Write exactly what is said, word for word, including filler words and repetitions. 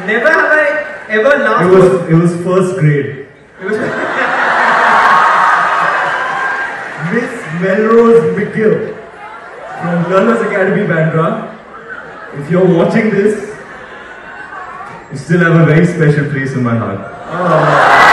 Never have I ever laughed. It was, it was first grade. It was Miss Melrose McGill from Lerner's Academy Bandra. If you're watching this, you still have a very special place in my heart. Oh.